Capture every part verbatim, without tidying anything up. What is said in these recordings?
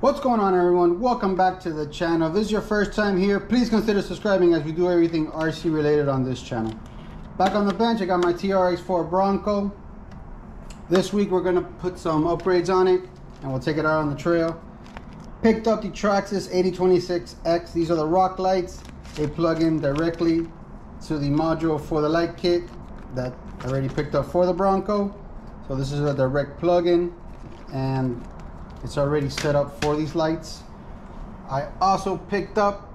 What's going on, everyone? Welcome back to the channel. If this is your first time here, please consider subscribing, as we do everything R C related on this channel. Back on the bench, I got my T R X four Bronco. This week we're gonna put some upgrades on it and we'll take it out on the trail. Picked up the Traxxas eighty twenty-six X. These are the rock lights. They plug in directly to the module for the light kit that I already picked up for the Bronco. So this is a direct plug-in and it's already set up for these lights. I also picked up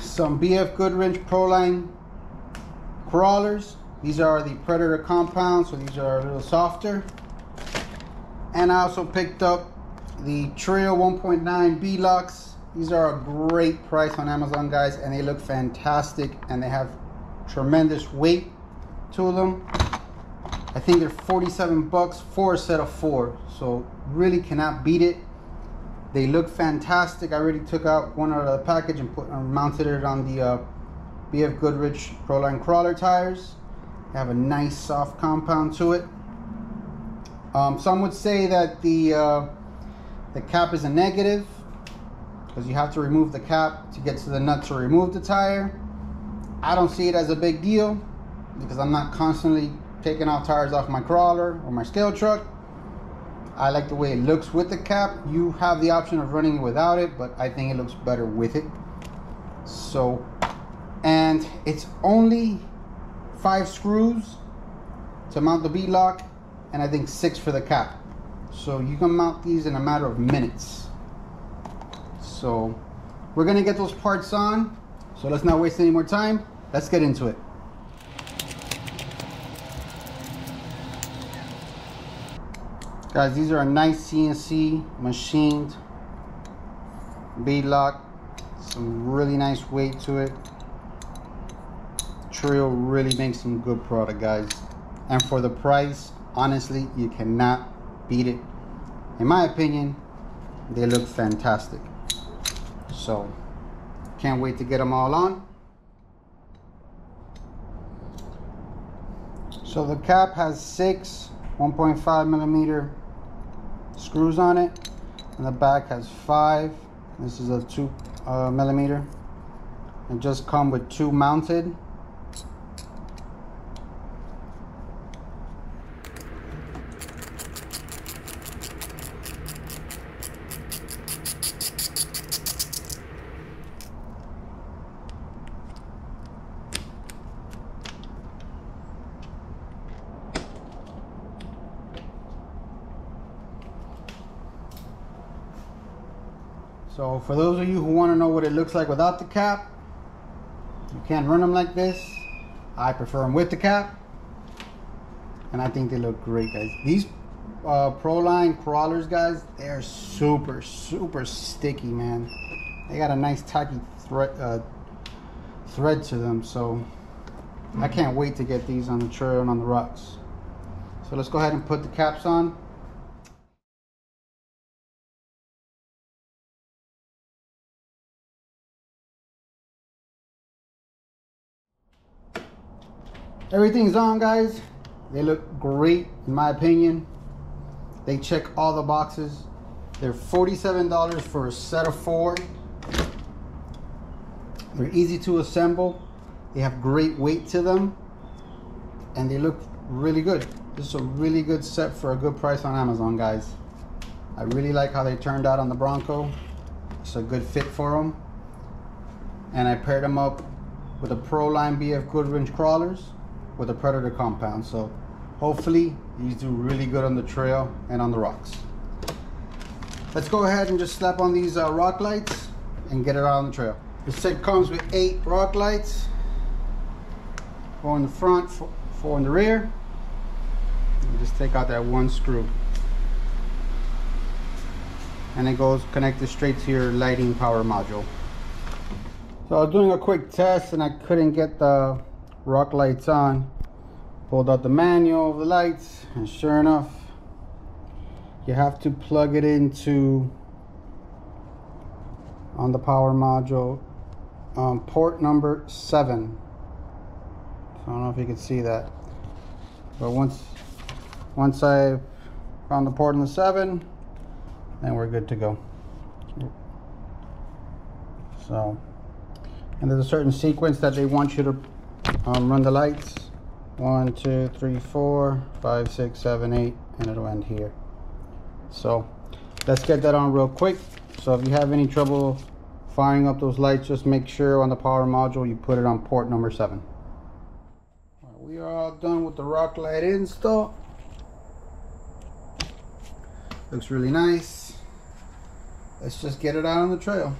some B F Goodrich Pro-Line crawlers. These are the Predator compounds, so these are a little softer. And I also picked up the Treal one point nine B-Lux. These are a great price on Amazon, guys, and they look fantastic and they have tremendous weight to them. I think they're forty-seven bucks for a set of four, so really cannot beat it. They look fantastic. I already took out one out of the package and put and mounted it on the uh, B F Goodrich Pro-Line crawler tires. They have a nice soft compound to it. Um, some would say that the uh, the cap is a negative, because you have to remove the cap to get to the nut to remove the tire. I don't see it as a big deal, because I'm not constantly taking off tires off my crawler or my scale truck. I like the way it looks with the cap. You have the option of running without it, but I think it looks better with it. So, and it's only five screws to mount the B-lock, and I think six for the cap. So you can mount these in a matter of minutes. So we're gonna get those parts on. So let's not waste any more time. Let's get into it. Guys, these are a nice C N C machined B-lock. Some really nice weight to it. Treal really makes some good product, guys. And for the price, honestly, you cannot beat it. In my opinion, they look fantastic. So, can't wait to get them all on. So the cap has six one point five millimeter screws on it, and the back has five. This is a two uh, millimeter. It just come with two mounted. So for those of you who want to know what it looks like without the cap, you can run them like this. I prefer them with the cap, and I think they look great, guys. These uh, Pro-Line crawlers, guys, they are super, super sticky, man. They got a nice tacky thread, uh, thread to them, so I can't wait to get these on the trail and on the rocks. So let's go ahead and put the caps on. Everything's on, guys. They look great, in my opinion. They check all the boxes. They're forty-seven dollars for a set of four. They're easy to assemble. They have great weight to them. And they look really good. This is a really good set for a good price on Amazon, guys. I really like how they turned out on the Bronco. It's a good fit for them. And I paired them up with the Pro-Line B F Goodrich crawlers with a Predator compound. So hopefully these do really good on the trail and on the rocks. Let's go ahead and just slap on these uh, rock lights and get it out on the trail. The set comes with eight rock lights, four in the front, four, four in the rear. You just take out that one screw, and it goes connected straight to your lighting power module. So I was doing a quick test and I couldn't get the rock lights on. Pulled out the manual of the lights, and sure enough, you have to plug it into on the power module um, port number seven. So I don't know if you can see that, but once once I found the port on the seven, and we're good to go. So, and there's a certain sequence that they want you to um, run the lights. One, two, three, four, five, six, seven, eight, and it'll end here. So let's get that on real quick. So if you have any trouble firing up those lights, just make sure on the power module you put it on port number seven. All right, we are all done with the rock light install. Looks really nice. Let's just get it out on the trail.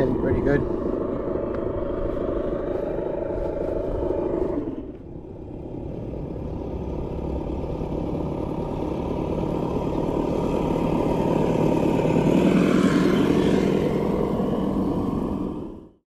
it in pretty good.